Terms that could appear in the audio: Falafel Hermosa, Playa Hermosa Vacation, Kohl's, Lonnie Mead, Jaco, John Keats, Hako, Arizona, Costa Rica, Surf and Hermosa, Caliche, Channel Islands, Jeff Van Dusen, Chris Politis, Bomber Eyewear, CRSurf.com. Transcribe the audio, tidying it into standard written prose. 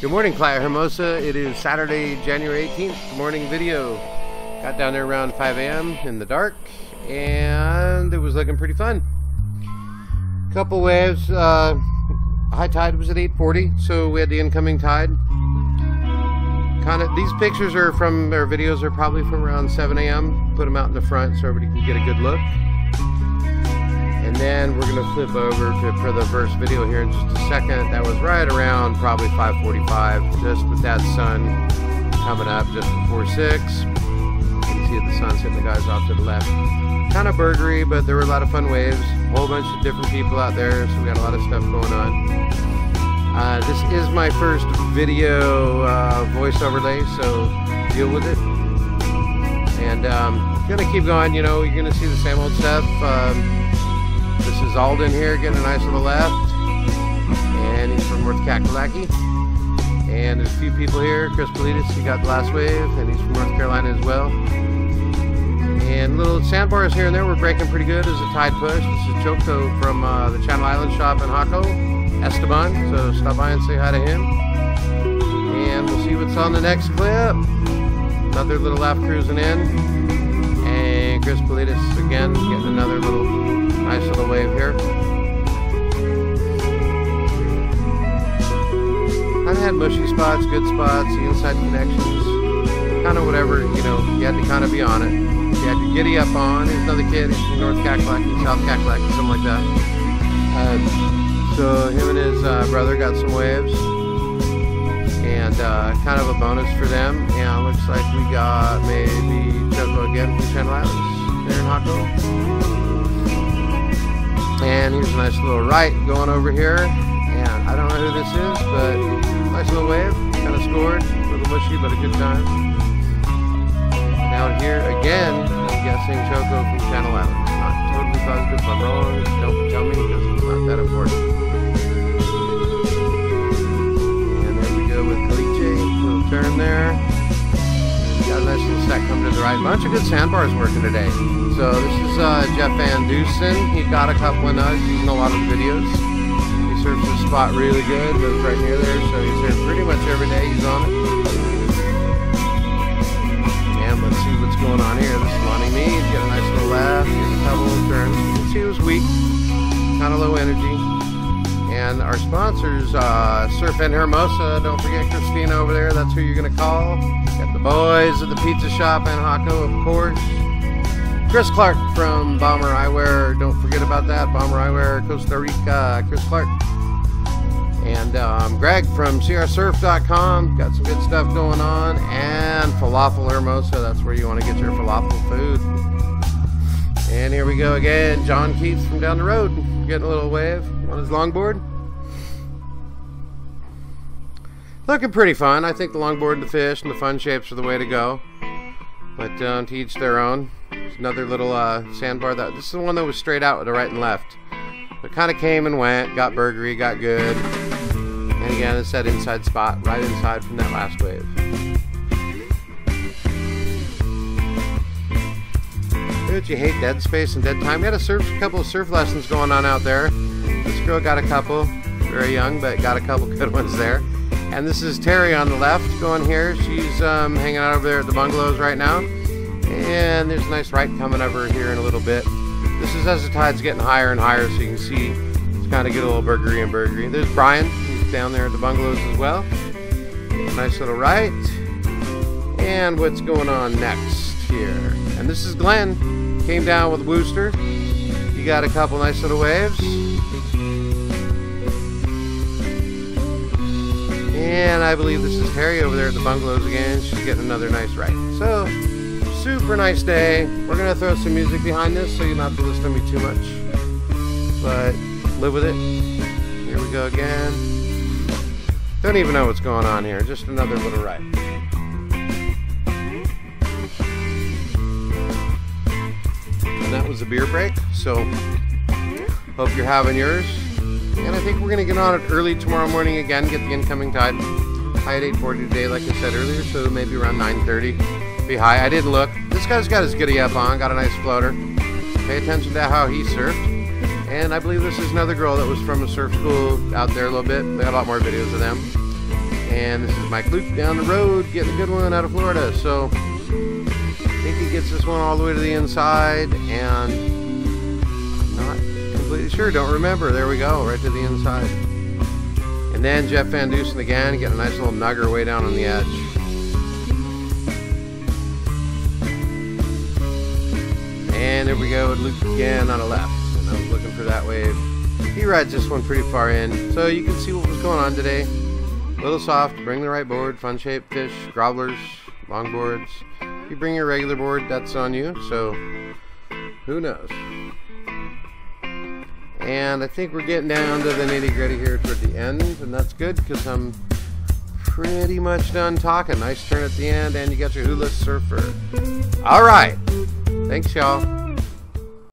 Good morning, Playa Hermosa. It is Saturday, January 18th, morning video. Got down there around 5 a.m. in the dark, and it was looking pretty fun. Couple waves. High tide was at 8:40, so we had the incoming tide. These pictures are from, or videos are probably from around 7 a.m. Put them out in the front so everybody can get a good look. And then we're going to flip over for the first video here in just a second. That was right around probably 5:45, just with that sun coming up just before 6. You can see the sun's hitting the guys off to the left. Kind of burgery, but there were a lot of fun waves. A whole bunch of different people out there, so we got a lot of stuff going on. This is my first video voice overlay, so deal with it. And I'm going to keep going, you know, you're going to see the same old stuff. This is Alden here, getting a nice little left, and he's from North Kakalaki. And there's a few people here. Chris Politis, he got the last wave, and he's from North Carolina as well. And little sandbars here and there were breaking pretty good as a tide push. This is Choco from the Channel Islands shop in Hako, Esteban, so stop by and say hi to him. And we'll see what's on the next clip. Another little laugh cruising in, and Chris Politis again getting another little nice little wave here. I've had mushy spots, good spots, the inside connections, kind of whatever, you know, you had to kind of be on it. You had to giddy up on. There's another kid, he's from North Kakalaki, South Kakalaki, something like that. So him and his brother got some waves, and kind of a bonus for them. And looks like we got maybe Jaco again from Channel Islands there in Hako. And here's a nice little right going over here, and I don't know who this is, but nice little wave, kind of scored, a little mushy, but a good time. And out here again, I'm guessing Choco from Channel Islands. Not totally positive if I'm wrong, don't tell me because it's not that important. And there we go with Caliche, little turn there. Got a nice little stack coming to the right. Bunch of good sandbars working today. So this is Jeff Van Dusen. He got a couple of nugs using a lot of videos. He surfs the spot really good. Lives right near there, so he's there pretty much every day. He's on it. And let's see what's going on here. This is Lonnie Mead. Got a nice little left. Here's a couple of turns. You can see it was weak, kind of low energy. And our sponsors, Surf and Hermosa. Don't forget Christina over there. That's who you're gonna call. Got the boys at the pizza shop in Hako, of course. Chris Clark from Bomber Eyewear, don't forget about that, Bomber Eyewear, Costa Rica, Chris Clark. And Greg from CRSurf.com, got some good stuff going on, and Falafel Hermosa, that's where you want to get your falafel food. And here we go again, John Keats from down the road, getting a little wave on his longboard. Looking pretty fun. I think the longboard and the fish and the fun shapes are the way to go, but to each their own. Another little sandbar. This is the one that was straight out to the right and left. It kind of came and went, got burgery, got good. And again, it's that inside spot, right inside from that last wave. Don't you hate dead space and dead time? We had a couple of surf lessons going on out there. This girl got a couple, very young, but got a couple good ones there. And this is Terry on the left going here. She's hanging out over there at the bungalows right now. And there's a nice right coming over here in a little bit. This is as the tide's getting higher and higher, so you can see it's kind of get a little burgery and burgery. There's Brian, he's down there at the bungalows as well. Nice little right. And what's going on next here? And this is Glenn, came down with Wooster. He got a couple nice little waves. And I believe this is Terry over there at the bungalows again. She's getting another nice right. So, super nice day. We're going to throw some music behind this so you don't have to listen to me too much, but live with it. Here we go again. Don't even know what's going on here, just another little ride. And that was a beer break, so hope you're having yours. And I think we're going to get on it early tomorrow morning again, get the incoming tide. High at 8:40 today, like I said earlier, so maybe around 9:30. Be high. I didn't look. This guy's got his giddy up on, got a nice floater. Pay attention to how he surfed. And I believe this is another girl that was from a surf school out there a little bit. They got a lot more videos of them. And this is Mike Luke down the road getting a good one out of Florida. So I think he gets this one all the way to the inside, and I'm not completely sure, don't remember. There we go, right to the inside. And then Jeff Van Dusen again, get a nice little nugger way down on the edge. And there we go with Luke again on a left, and I was looking for that wave. He rides this one pretty far in, so you can see what was going on today. A little soft, bring the right board, fun shaped fish, grobblers, long boards. If you bring your regular board, that's on you, so who knows. And I think we're getting down to the nitty gritty here toward the end, and that's good because I'm pretty much done talking. Nice turn at the end, and you got your hula surfer. All right. Thanks, y'all.